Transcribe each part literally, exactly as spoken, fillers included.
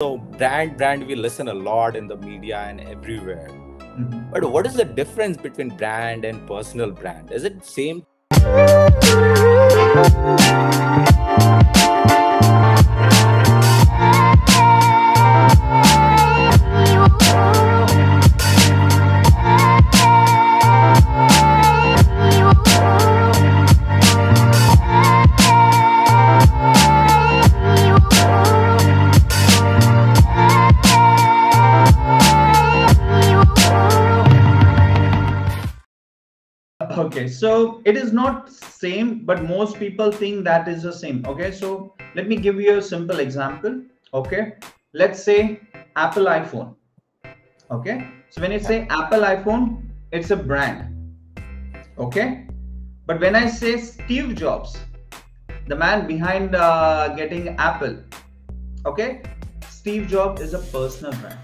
So brand, brand, we listen a lot in the media and everywhere. Mm-hmm. But what is the difference between brand and personal brand? Is it same? Okay, so it is not same, but most people think that is the same. Okay, so let me give you a simple example. Okay, let's say Apple iPhone. Okay, so when I say Apple iPhone, it's a brand. Okay, but when I say Steve Jobs, the man behind uh, getting Apple. Okay, Steve Jobs is a personal brand.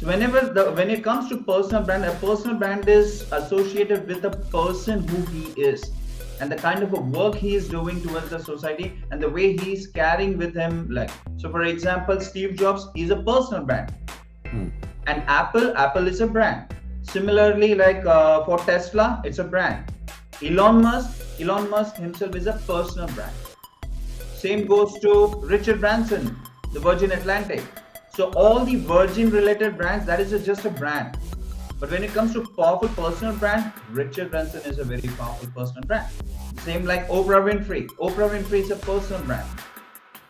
So whenever the when it comes to personal brand, a personal brand is associated with the person who he is and the kind of a work he is doing towards the society and the way he is carrying with him. Like, so for example, Steve Jobs is a personal brand, hmm. and Apple, Apple is a brand. Similarly, like uh, for Tesla, it's a brand. Elon Musk, Elon Musk himself is a personal brand. Same goes to Richard Branson, the Virgin Atlantic. So all the Virgin related brands, that is a, just a brand. But when it comes to powerful personal brand, Richard Branson is a very powerful personal brand. Same like Oprah Winfrey. Oprah Winfrey is a personal brand.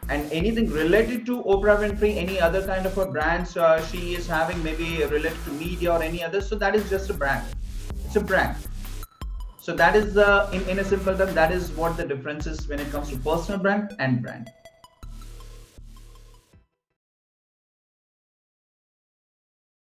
And anything related to Oprah Winfrey, any other kind of a brand uh, she is having, maybe related to media or any other, so that is just a brand. It's a brand. So that is, uh, in, in a simple term, that is what the difference is when it comes to personal brand and brand.